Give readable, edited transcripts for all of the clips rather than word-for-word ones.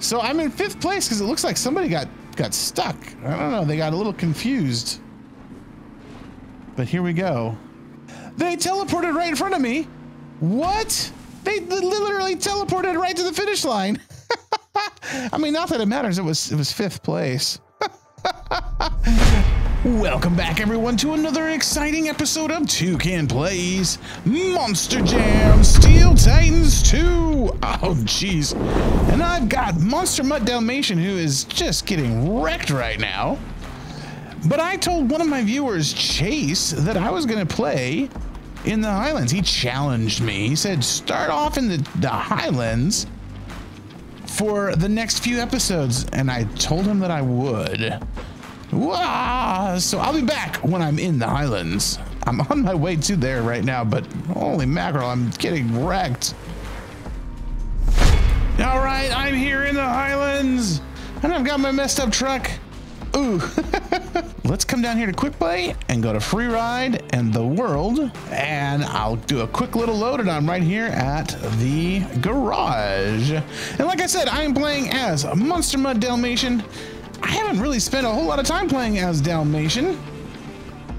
So I'm in 5th place because it looks like somebody got stuck. I don't know. They got a little confused. But here we go. They teleported right in front of me. What? They literally teleported right to the finish line. I mean, not that it matters. It was 5th place. Welcome back, everyone, to another exciting episode of Toucan Plays Monster Jam Steel Titans 2. Oh, jeez. And I've got Monster Mutt Dalmatian, who is just getting wrecked right now. But I told one of my viewers, Chase, that I was going to play in the Highlands. He challenged me. He said, start off in the Highlands for the next few episodes. And I told him that I would. Wow, so I'll be back when I'm in the Highlands. I'm on my way to there right now, but holy mackerel, I'm getting wrecked. All right, I'm here in the Highlands, and I've got my messed up truck. Ooh. Let's come down here to Quick Play and go to Free Ride and the World, and I'll do a quick little load, and I'm right here at the garage. And like I said, I am playing as Monster Mutt Dalmatian. I haven't really spent a whole lot of time playing as Dalmatian.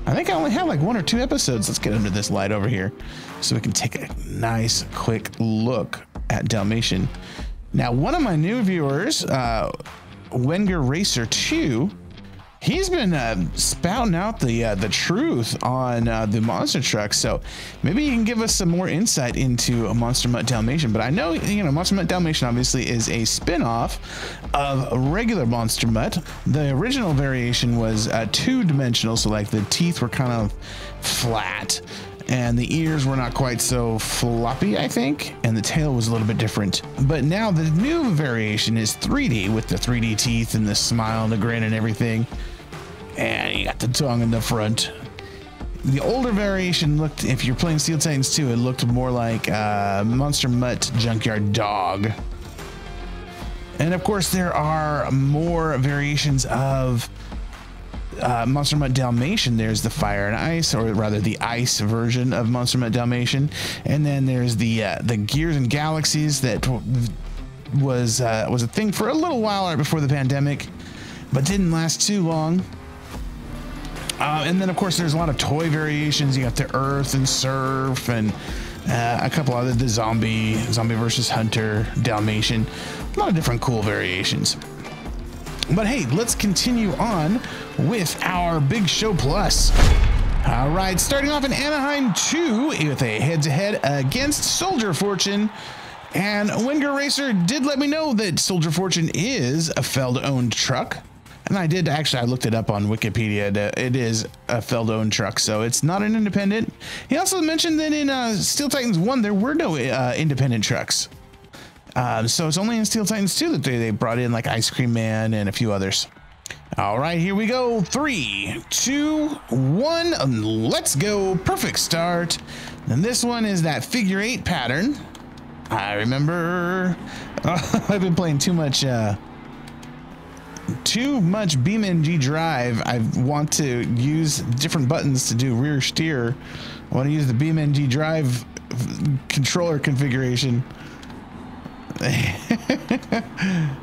I think I only have like 1 or 2 episodes. Let's get under this light over here so we can take a nice quick look at Dalmatian. Now, one of my new viewers, Winger Racer 2, he's been spouting out the truth on the monster truck. So maybe you can give us some more insight into a Monster Mutt Dalmatian. But I know, you know, Monster Mutt Dalmatian obviously is a spin-off of a regular Monster Mutt. The original variation was two-dimensional, so like the teeth were kind of flat and the ears were not quite so floppy, I think, and the tail was a little bit different. But now the new variation is 3D, with the 3D teeth and the smile and the grin and everything. And you got the tongue in the front. The older variation looked, if you're playing Steel Titans 2, it looked more like Monster Mutt Junkyard Dog. And of course, there are more variations of Monster Mutt Dalmatian. There's the Fire and Ice, or rather the Ice version of Monster Mutt Dalmatian, and then there's the Gears and Galaxies that was a thing for a little while right before the pandemic, but didn't last too long. And then of course there's a lot of toy variations. You got the Earth and Surf and a couple other, the Zombie versus Hunter Dalmatian, a lot of different cool variations. But hey, let's continue on with our Big Show Plus. All right, starting off in Anaheim 2 with a head-to-head against Soldier Fortune. And Winger Racer did let me know that Soldier Fortune is a Feld-owned truck. And I did, actually, I looked it up on Wikipedia. It is a Feld-owned truck, so it's not an independent. He also mentioned that in Steel Titans 1, there were no independent trucks. So it's only in Steel Titans 2 that they brought in like Ice Cream Man and a few others. All right, here we go. 3, 2, 1, and let's go. Perfect start. And this one is that figure 8 pattern. I remember. Oh, I've been playing too much BeamNG Drive. I want to use different buttons to do rear steer. I want to use the BeamNG Drive controller configuration.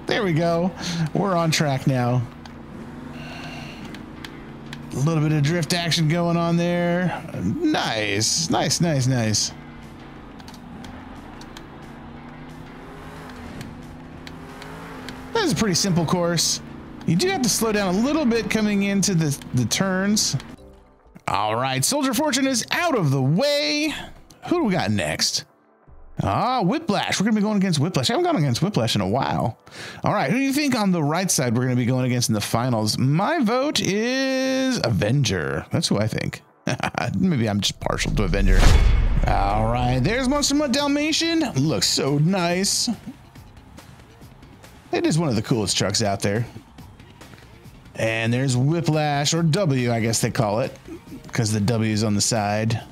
There we go. We're on track now. A little bit of drift action going on there. Nice, nice, nice, nice. That is a pretty simple course. You do have to slow down a little bit coming into the turns. All right, Soldier Fortune is out of the way. Who do we got next? Ah, Whiplash. We're going to be going against Whiplash. I haven't gone against Whiplash in a while. All right. Who do you think on the right side we're going to be going against in the finals? My vote is Avenger. That's who I think. Maybe I'm just partial to Avenger. All right. There's Monster Mutt Dalmatian. Looks so nice. It is one of the coolest trucks out there. And there's Whiplash, or W, I guess they call it, because the W is on the side.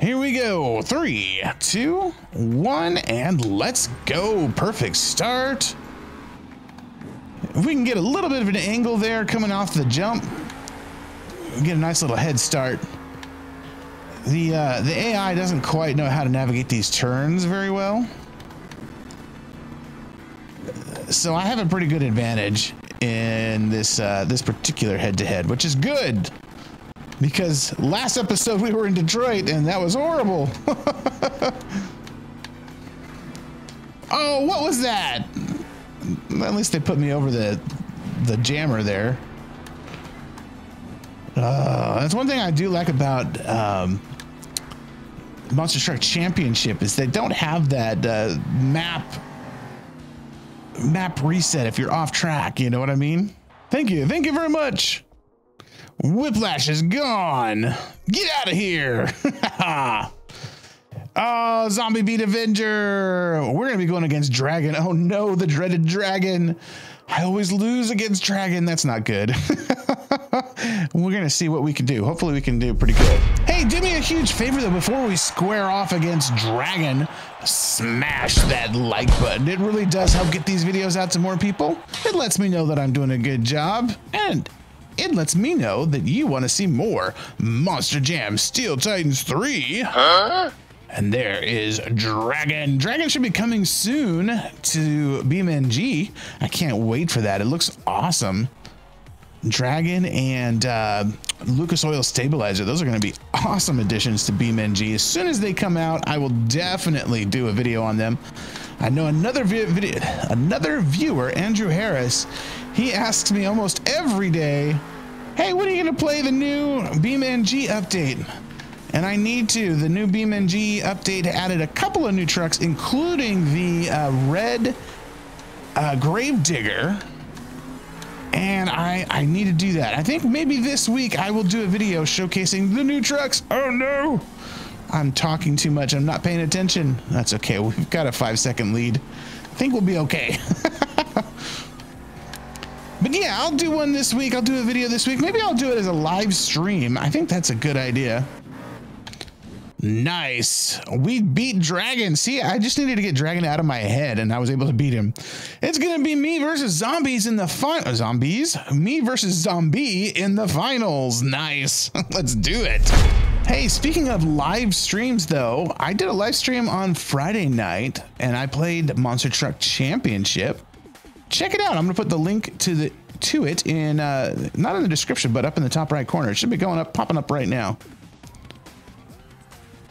Here we go. 3, 2, 1, and let's go. Perfect start. If we can get a little bit of an angle there coming off the jump, we get a nice little head start. The AI doesn't quite know how to navigate these turns very well. So I have a pretty good advantage in this this particular head-to-head, which is good, because last episode we were in Detroit and that was horrible. Oh, what was that? At least they put me over the jammer there. That's one thing I do like about Monster Truck Championship is they don't have that map reset if you're off track. You know what I mean? Thank you very much. Whiplash is gone. Get out of here. Oh, Zombie beat Avenger. We're going to be going against Dragon. Oh no, the dreaded Dragon. I always lose against Dragon. That's not good. We're going to see what we can do. Hopefully we can do pretty good. Hey, do me a huge favor though, before we square off against Dragon, smash that like button. It really does help get these videos out to more people. It lets me know that I'm doing a good job, and it lets me know that you want to see more Monster Jam Steel Titans 3. Huh? And there is Dragon. Dragon should be coming soon to BeamNG. I can't wait for that. It looks awesome. Dragon and Lucas Oil Stabilizer. Those are going to be awesome additions to BeamNG. As soon as they come out, I will definitely do a video on them. I know another viewer, Andrew Harris, he asks me almost every day, hey, when are you going to play the new BeamNG update? And I need to. The new BeamNG update added a couple of new trucks, including the red Grave Digger. And I need to do that. I think maybe this week I will do a video showcasing the new trucks. Oh no, I'm talking too much. I'm not paying attention. That's okay. We've got a 5-second lead. I think we'll be okay. But yeah, I'll do one this week. I'll do a video this week. Maybe I'll do it as a live stream. I think that's a good idea. Nice. We beat Dragon. See, I just needed to get Dragon out of my head and I was able to beat him. It's going to be me versus zombies in the final. Zombies? Me versus zombie in the finals. Nice. Let's do it. Hey, speaking of live streams though, I did a live stream on Friday night and I played Monster Truck Championship. Check it out. I'm going to put the link to it in, not in the description, but up in the top right corner. It should be going up, popping up right now.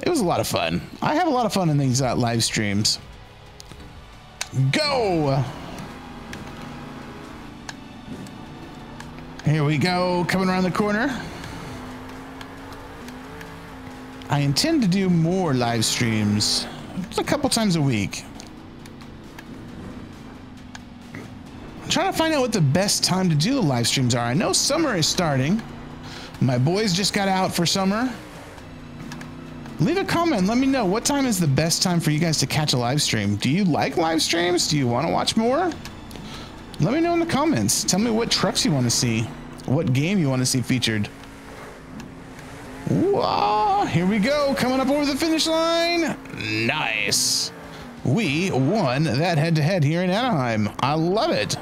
It was a lot of fun. I have a lot of fun in these live streams. Go! Here we go, coming around the corner. I intend to do more live streams, just a couple times a week. I'm trying to find out what the best time to do the live streams are. I know summer is starting. My boys just got out for summer. Leave a comment. Let me know what time is the best time for you guys to catch a live stream. Do you like live streams? Do you want to watch more? Let me know in the comments. Tell me what trucks you want to see, what game you want to see featured. Whoa, here we go. Coming up over the finish line. Nice. We won that head-to-head here in Anaheim. I love it.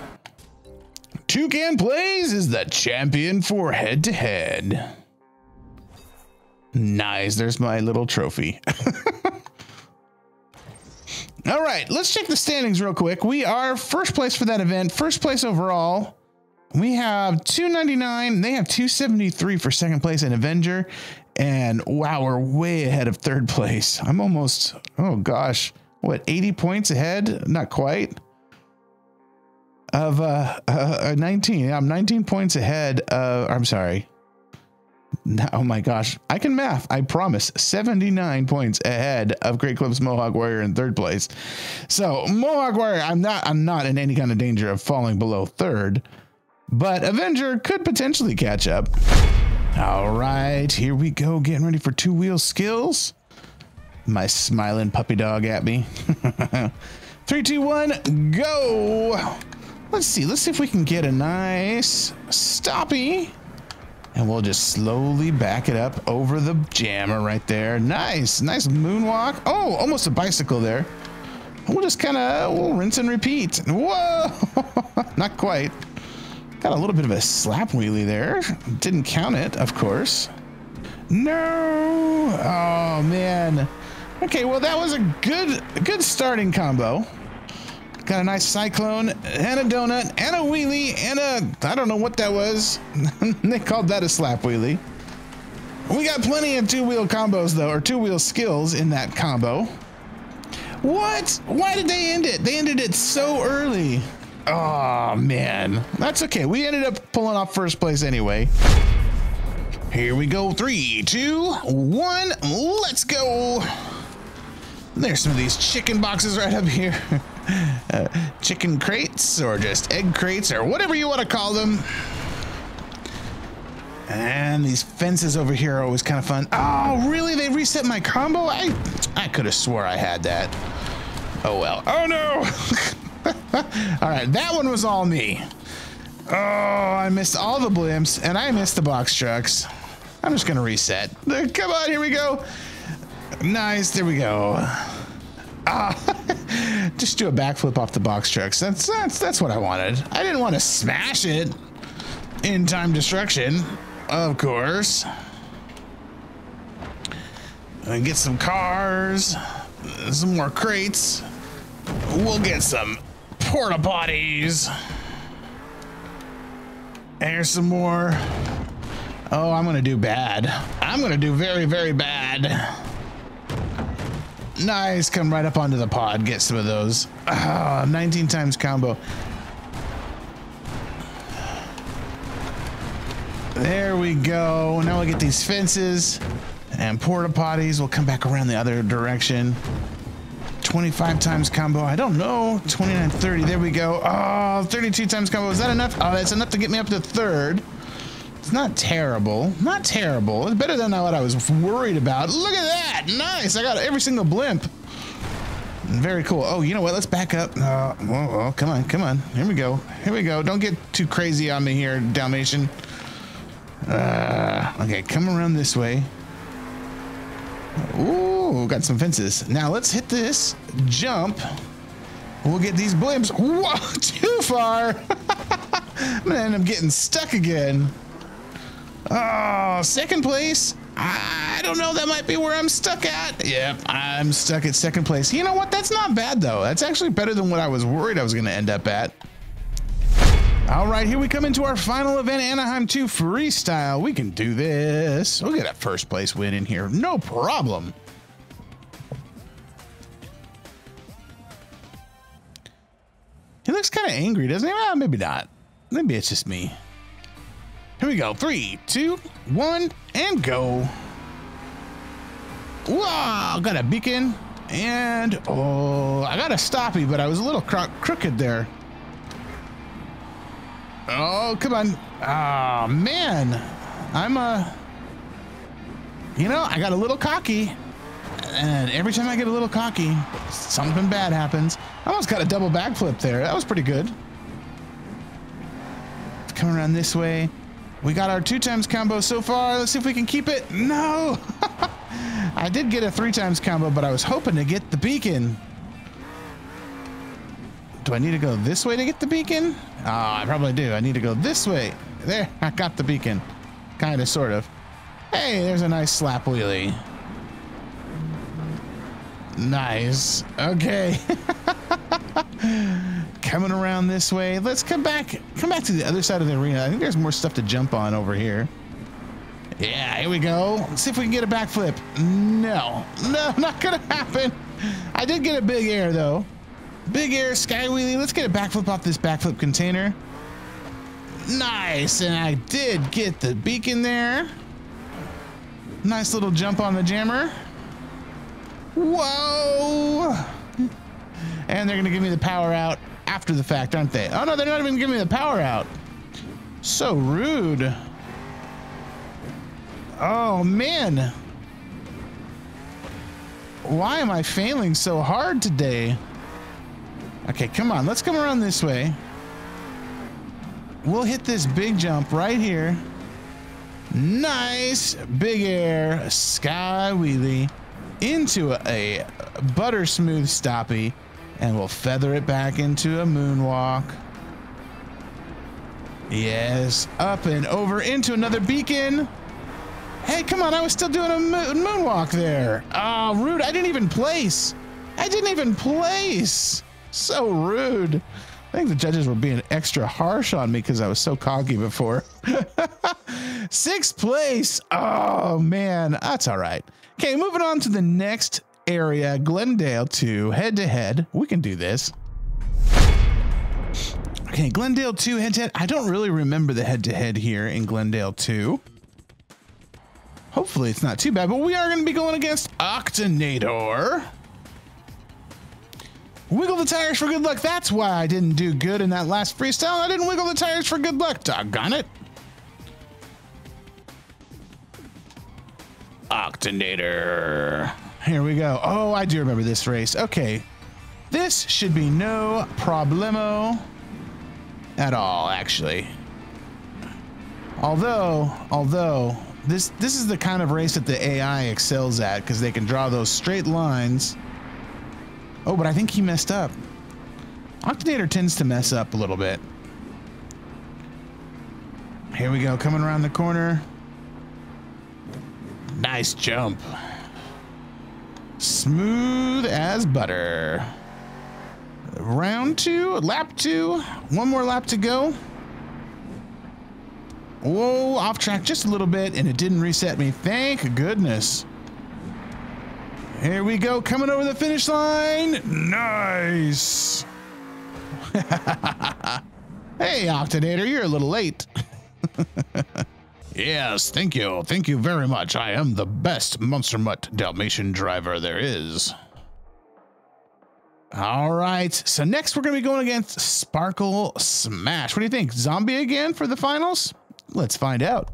Toucan Plays is the champion for head-to-head. Nice, there's my little trophy. All right, let's check the standings real quick. We are first place for that event, first place overall. We have 299, they have 273 for second place in Avenger. And wow, we're way ahead of third place. I'm almost, oh gosh, what, 80 points ahead? Not quite. Of 19, I'm 19 points ahead of, I'm sorry. Oh my gosh, I can math, I promise. 79 points ahead of Great Clips Mohawk Warrior in third place. So Mohawk Warrior, I'm not in any kind of danger of falling below third, but Avenger could potentially catch up. All right, here we go, getting ready for two wheel skills. My smiling puppy dog at me. 3, 2, 1, go. Let's see if we can get a nice stoppy. And we'll just slowly back it up over the jammer right there. Nice, nice moonwalk. Oh, almost a bicycle there. We'll just kind of, we'll rinse and repeat. Whoa, not quite. Got a little bit of a slap wheelie there. Didn't count it, of course. No, oh man. Okay, well that was a good starting combo. Got a nice cyclone and a donut and a wheelie and a, I don't know what that was. They called that a slap wheelie. We got plenty of two-wheel combos though, or two-wheel skills in that combo. What? Why did they end it? They ended it so early. Oh man, that's okay. We ended up pulling off first place anyway. Here we go, 3, 2, 1, let's go. There's some of these chicken boxes right up here. Chicken crates or just egg crates or whatever you want to call them. And these fences over here are always kind of fun. Oh, really? They reset my combo? I could have swore I had that. Oh, well. Oh, no. All right. That one was all me. Oh, I missed all the blimps and I missed the box trucks. I'm just going to reset. Come on. Here we go. Nice. There we go. Ah, just do a backflip off the box trucks. That's what I wanted. I didn't want to smash it. In-time destruction, of course. And get some cars, some more crates. We'll get some porta potties. There's some more. Oh, I'm gonna do bad. I'm gonna do very, very bad. Nice, come right up onto the pod, get some of those. Oh, 19 times combo. There we go. Now we'll get these fences and porta potties. We'll come back around the other direction. 25 times combo. I don't know. 29, 30. There we go. Oh, 32 times combo. Is that enough? Oh, that's enough to get me up to third. It's not terrible. Not terrible. It's better than what I was worried about. Look at that. Nice. I got every single blimp. Very cool. Oh, you know what? Let's back up. Oh, come on. Come on. Here we go. Here we go. Don't get too crazy on me here, Dalmatian. Okay, come around this way. Ooh, got some fences. Now let's hit this jump. We'll get these blimps. Whoa, too far. I'm gonna end up getting stuck again. Oh, second place. I don't know. That might be where I'm stuck at. Yep, I'm stuck at second place. You know what? That's not bad though. That's actually better than what I was worried I was gonna end up at. All right, here we come into our final event, Anaheim 2 Freestyle. We can do this. We'll get that first place win in here. No problem. He looks kind of angry, doesn't he? Well, maybe not. Maybe it's just me. Here we go. 3, 2, 1, and go. Whoa, got a beacon. And, oh, I got a stoppie, but I was a little crooked there. Oh, come on. Oh, man. You know, I got a little cocky. And every time I get a little cocky, something bad happens. I almost got a double backflip there. That was pretty good. Come around this way. We got our 2 times combo so far. Let's see if we can keep it. No. I did get a 3 times combo, but I was hoping to get the beacon. Do I need to go this way to get the beacon? Ah, I probably do. I need to go this way. There, I got the beacon. Kind of, sort of. Hey, there's a nice slap wheelie. Nice. Okay. Coming around this way. Let's come back. Come back to the other side of the arena. I think there's more stuff to jump on over here. Yeah, here we go. Let's see if we can get a backflip. No. No, not gonna happen. I did get a big air, though. Big air sky wheelie. Let's get a backflip off this backflip container. Nice, and I did get the beacon there. Nice little jump on the jammer. Whoa! And they're gonna give me the power out after the fact, aren't they? Oh no, they're not even giving me the power out. So rude. Oh man. Why am I failing so hard today? Okay, come on. Let's come around this way. We'll hit this big jump right here. Nice. Big air. Sky wheelie. Into a butter smooth stoppie. And we'll feather it back into a moonwalk. Yes. Up and over into another beacon. Hey, come on. I was still doing a moonwalk there. Oh, rude. I didn't even place. So rude. I think the judges were being extra harsh on me because I was so cocky before. 6th place. Oh, man. That's all right. Okay, moving on to the next area, Glendale 2, head-to-head. We can do this. Okay, Glendale 2, head-to-head. I don't really remember the head-to-head here in Glendale 2. Hopefully it's not too bad, but we are going to be going against Octonator. Wiggle the tires for good luck. That's why I didn't do good in that last freestyle. I didn't wiggle the tires for good luck. Doggone it. Octonator. Here we go. Oh, I do remember this race. Okay. This should be no problemo at all, actually. Although this is the kind of race that the AI excels at because they can draw those straight lines. Oh, but I think he messed up. Octonator tends to mess up a little bit. Here we go, coming around the corner. Nice jump. Smooth as butter. Round 2, lap 2. One more lap to go. Whoa, off track just a little bit, and it didn't reset me. Thank goodness. Here we go, coming over the finish line. Nice. Hey, Octonator, you're a little late. Yes, thank you. Thank you very much. I am the best Monster Mutt Dalmatian driver there is. All right, so next we're going to be going against Sparkle Smash. What do you think? Zombie again for the finals? Let's find out.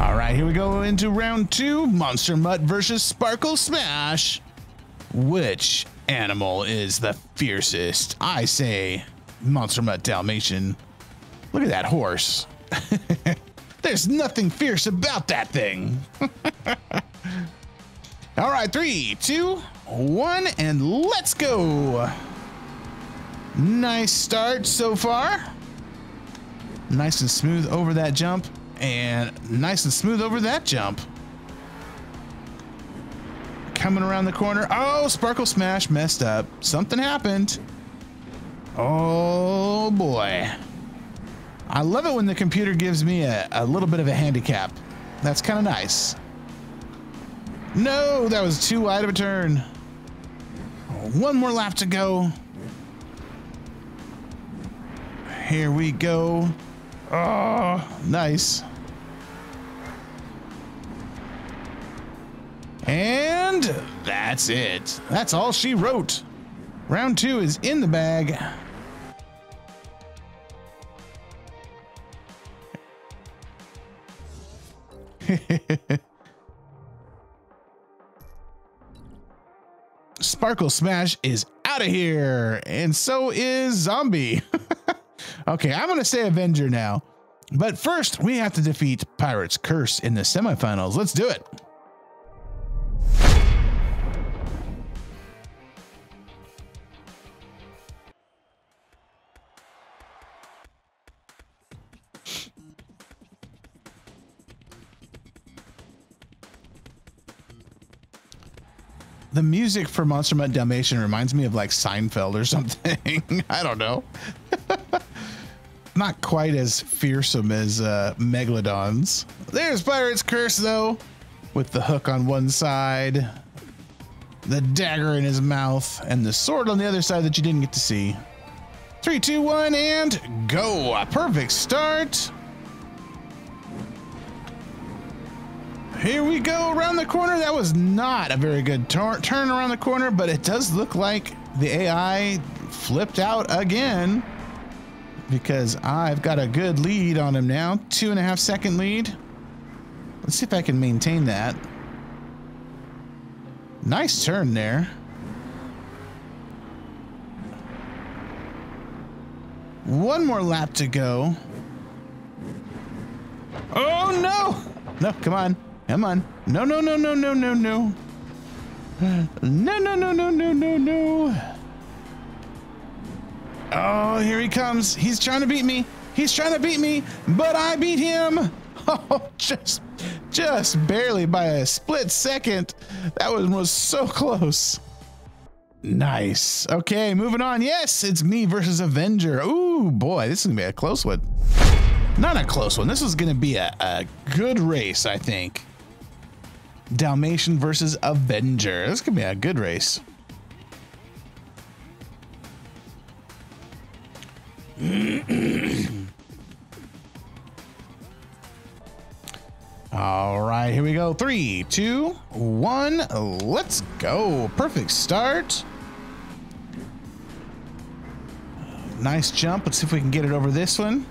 All right, here we go into round 2, Monster Mutt versus Sparkle Smash. Which animal is the fiercest? I say Monster Mutt Dalmatian. Look at that horse. There's nothing fierce about that thing. All right, 3, 2, 1, and let's go. Nice start so far. Nice and smooth over that jump. And nice and smooth over that jump. Coming around the corner. Oh, Sparkle Smash messed up. Something happened. Oh, boy. I love it when the computer gives me a little bit of a handicap. That's kind of nice. No, that was too wide of a turn. One more lap to go. Here we go. Oh, nice. And that's it. That's all she wrote. Round 2 is in the bag. Sparkle Smash is out of here. And so is Zombie. Okay, I'm going to say Avenger now. But first, we have to defeat Pirate's Curse in the semifinals. Let's do it. The music for Monster Mutt Dalmatian reminds me of like Seinfeld or something. I don't know. Not quite as fearsome as Megalodons. There's Pirate's Curse, though, with the hook on one side, the dagger in his mouth, and the sword on the other side that you didn't get to see. 3, 2, 1, and go. A perfect start. Here we go around the corner. That was not a very good turn around the corner, but it does look like the AI flipped out again, because I've got a good lead on him now. 2.5 second lead. Let's see if I can maintain that. Nice turn there. One more lap to go. Oh, no. No, come on. Come on. No, no, no, no, no, no, no. No, no, no, no, no, no, no. Oh, here he comes. He's trying to beat me. He's trying to beat me, but I beat him. Oh, just barely by a split second. That one was so close. Nice. Okay, moving on. Yes, it's me versus Avenger. Ooh, boy, this is gonna be a close one. Not a close one. This is gonna be a good race, I think. Dalmatian versus Avenger. This could be a good race. All right, here we go. 3, 2, 1, let's go. Perfect start. Nice jump. Let's see if we can get it over this one.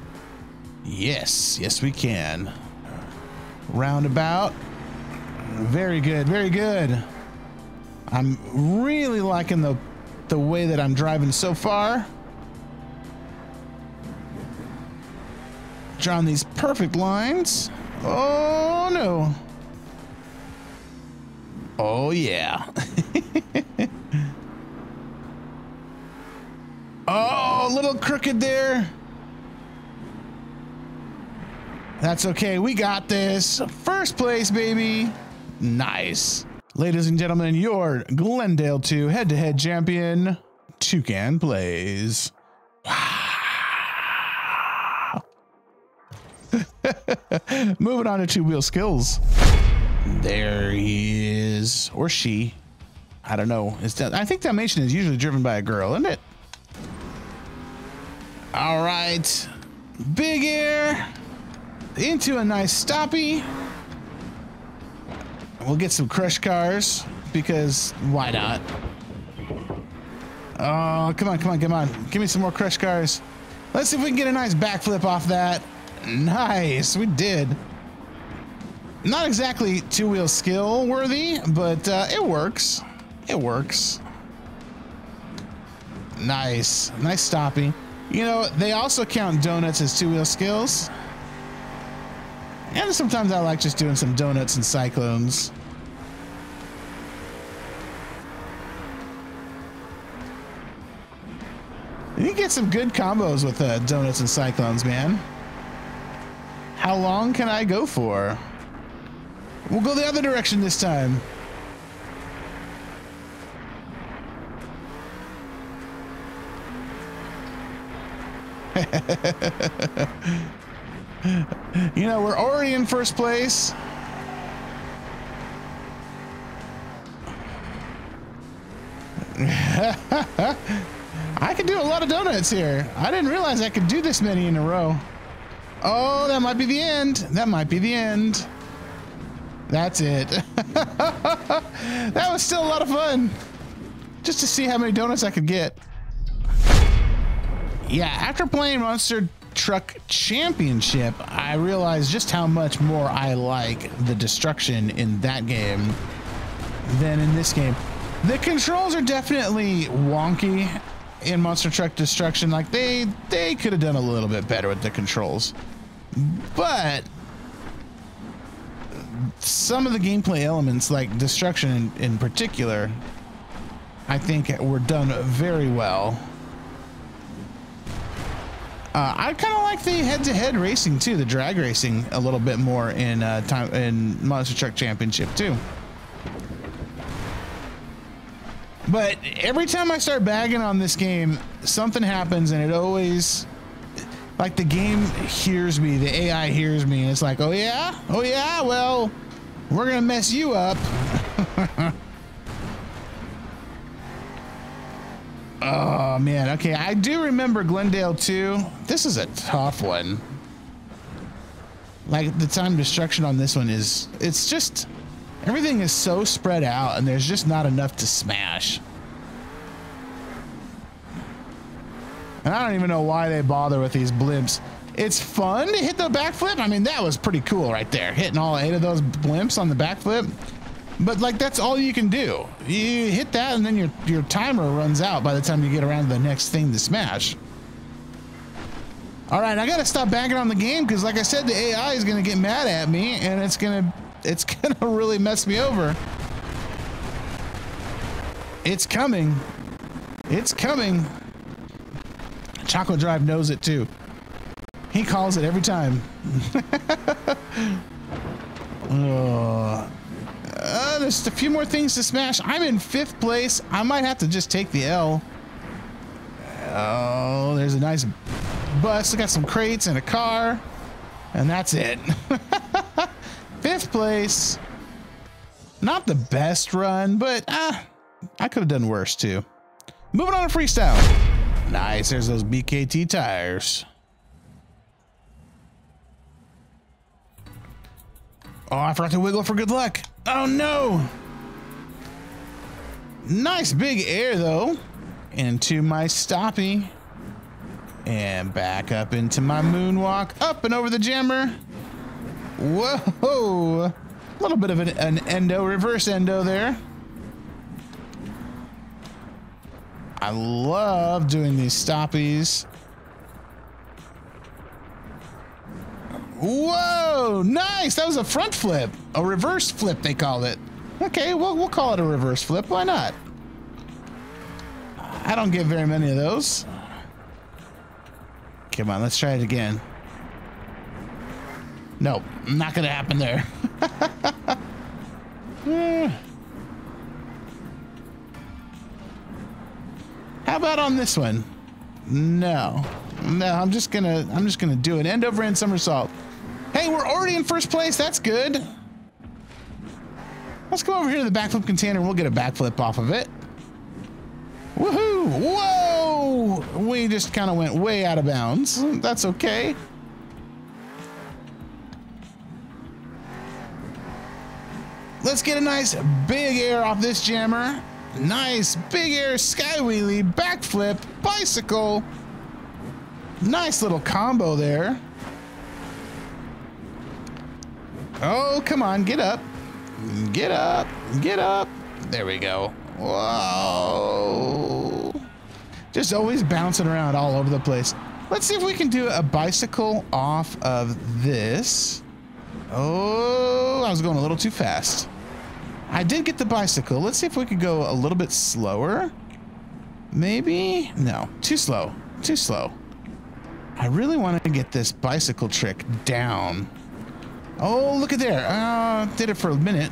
Yes, yes we can. Roundabout. Very good, very good. I'm really liking the way that I'm driving so far. Drawing these perfect lines. Oh no. Oh yeah. Oh, a little crooked there. That's okay, we got this. First place, baby. Nice. Ladies and gentlemen, your Glendale 2 head-to-head champion, Toucan Plays. Wow. Moving on to two-wheel skills. There he is, or she. I don't know. I think Dalmatian is usually driven by a girl, isn't it? All right. Big air. Into a nice stoppy. We'll get some crush cars because why not? Oh, come on, come on, come on. Give me some more crush cars. Let's see if we can get a nice backflip off that. Nice, we did. Not exactly two-wheel skill worthy, but it works. It works. Nice, nice stoppy. You know, they also count donuts as two-wheel skills. And sometimes I like just doing some donuts and cyclones. And you get some good combos with donuts and cyclones, man. How long can I go for? We'll go the other direction this time. You know, we're already in first place. I can do a lot of donuts here. I didn't realize I could do this many in a row. Oh, that might be the end. That might be the end. That's it. That was still a lot of fun. Just to see how many donuts I could get. Yeah, after playing Monster Truck Championship, I realized just how much more I like the destruction in that game than in this game. The controls are definitely wonky in Monster Truck Destruction. Like they could have done a little bit better with the controls, but some of the gameplay elements, like destruction in particular, I think were done very well. I kind of like the head-to-head racing too, the drag racing a little bit more in Monster Truck Championship too. But every time I start bagging on this game, something happens, and it always, like, the game hears me, the AI hears me, and it's like, oh yeah, well, we're gonna mess you up. Oh man, okay, I do remember Glendale 2. This is a tough one. Like, the time destruction on this one is, it's just, everything is so spread out and there's just not enough to smash. And I don't even know why they bother with these blimps. It's fun to hit the backflip. I mean, that was pretty cool right there, hitting all 8 of those blimps on the backflip. But like, that's all you can do. You hit that and then your timer runs out by the time you get around to the next thing to smash. All right, I gotta stop banging on the game because, like I said, the AI is gonna get mad at me and it's gonna really mess me over. It's coming. It's coming. Chocolate Drive knows it too. He calls it every time. Oh. there's a few more things to smash. I'm in 5th place. I might have to just take the L. Oh, there's a nice bus. I got some crates and a car. And that's it. 5th place. Not the best run, but I could have done worse too. Moving on to freestyle. Nice, there's those BKT tires. Oh, I forgot to wiggle for good luck. Oh no. Nice big air though. Into my stoppie. And back up into my moonwalk. Up and over the jammer. Whoa. A little bit of an endo, reverse endo there. I love doing these stoppies. Whoa, nice. That was a front flip. A reverse flip, they called it. Okay, well, we'll call it a reverse flip. Why not? I don't get very many of those. Come on, let's try it again. Nope, not gonna happen there. How about on this one? No, no, I'm just gonna do an end over end somersault. Hey, we're already in 1st place. That's good. Let's go over here to the backflip container. We'll get a backflip off of it. Woohoo! Whoa! We just kind of went way out of bounds. That's okay. Let's get a nice big air off this jammer. Nice big air, sky wheelie, backflip, bicycle. Nice little combo there. Oh, come on, get up. Get up, get up. There we go. Whoa. Just always bouncing around all over the place. Let's see if we can do a bicycle off of this. Oh, I was going a little too fast. I did get the bicycle. Let's see if we could go a little bit slower. Maybe? No, too slow. Too slow. I really want to get this bicycle trick down. Oh, look at there. Did it for a minute.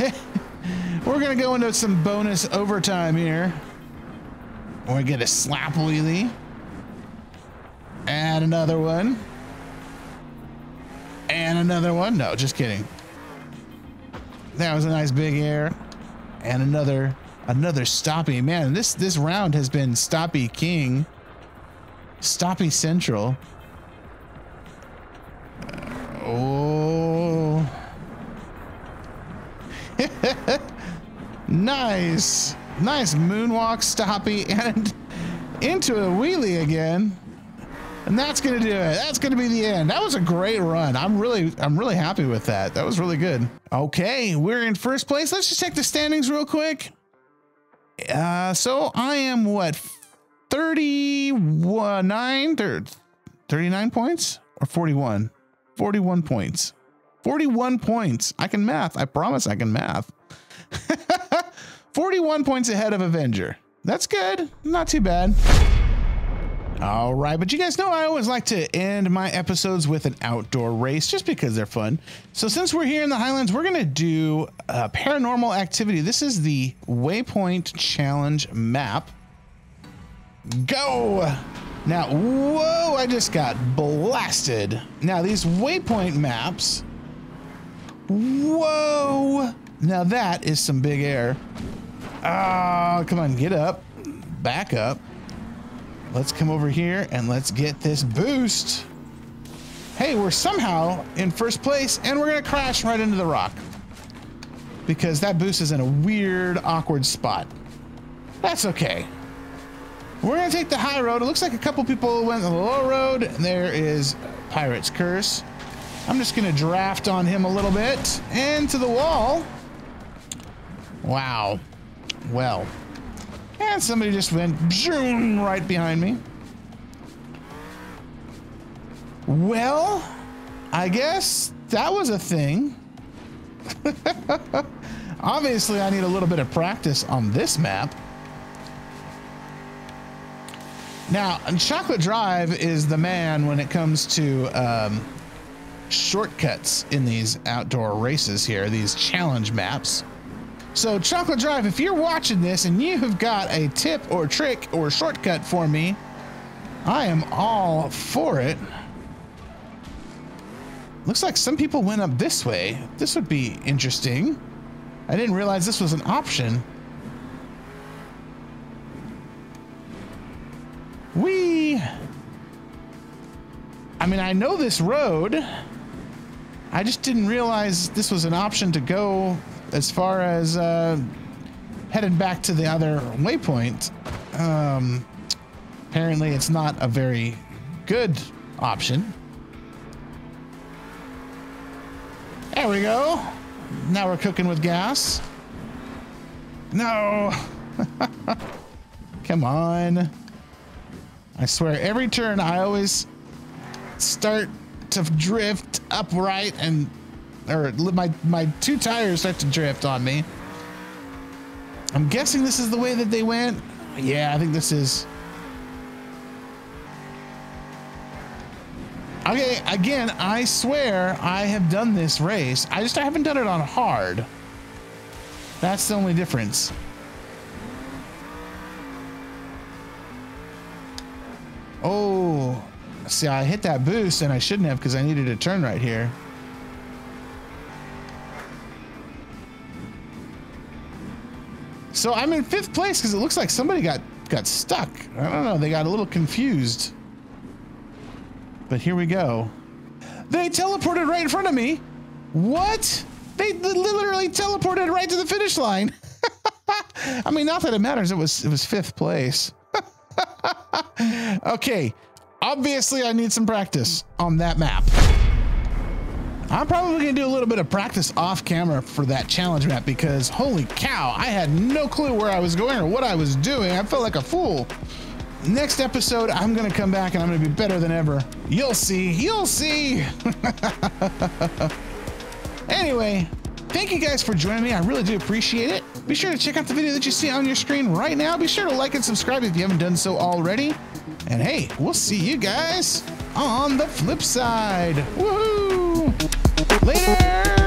We're going to go into some bonus overtime here. We're going to get a slap wheelie. And another one. And another one. No, just kidding. That was a nice big air. And another stoppie. Man, this round has been stoppie king. Stoppie central. Oh. Nice. Nice moonwalk stoppie and into a wheelie again. And that's gonna do it. That's gonna be the end. That was a great run. I'm really happy with that. That was really good. Okay, we're in 1st place. Let's just check the standings real quick. So I am what, 39 points or 41? 41 points. 41 points. I can math. I promise I can math. 41 points ahead of Avenger. That's good. Not too bad. All right, but you guys know I always like to end my episodes with an outdoor race just because they're fun. So since we're here in the Highlands, we're going to do a paranormal activity. This is the Waypoint Challenge map. Go! Now, whoa, I just got blasted. Now, these waypoint maps. Whoa! Now that is some big air. Oh, come on, get up. Back up. Let's come over here and let's get this boost. Hey, we're somehow in 1st place and we're going to crash right into the rock because that boost is in a weird, awkward spot. That's okay. We're going to take the high road. It looks like a couple people went on the low road. There is Pirate's Curse. I'm just going to draft on him a little bit and to the wall. Wow. Well. And somebody just went zoom right behind me. Well, I guess that was a thing. Obviously, I need a little bit of practice on this map. Now, Chocolate Drive is the man when it comes to shortcuts in these outdoor races here, these challenge maps. So Chocolate Drive, if you're watching this and you have got a tip or trick or shortcut for me, I am all for it. Looks like some people went up this way. This would be interesting. I didn't realize this was an option. Whee! I mean, I know this road. I just didn't realize this was an option to go as far as heading back to the other waypoint. Apparently it's not a very good option. There we go. Now we're cooking with gas. No. Come on. I swear every turn I always start to drift upright and or my two tires start to drift on me. I'm guessing this is the way that they went. Yeah, I think this is. Okay, again, I swear I have done this race. I haven't done it on hard. That's the only difference. Oh, see, I hit that boost and I shouldn't have because I needed a turn right here. So I'm in fifth place because it looks like somebody got stuck. I don't know. They got a little confused. But here we go. They teleported right in front of me. What? They literally teleported right to the finish line. I mean, not that it matters. It was fifth place. Okay. Obviously, I need some practice on that map. I'm probably going to do a little bit of practice off camera for that challenge map because, holy cow, I had no clue where I was going or what I was doing. I felt like a fool. Next episode, I'm going to come back and I'm going to be better than ever. You'll see. You'll see. Anyway, thank you guys for joining me. I really do appreciate it. Be sure to check out the video that you see on your screen right now. Be sure to like and subscribe if you haven't done so already. And hey, we'll see you guys on the flip side. Woohoo! Later!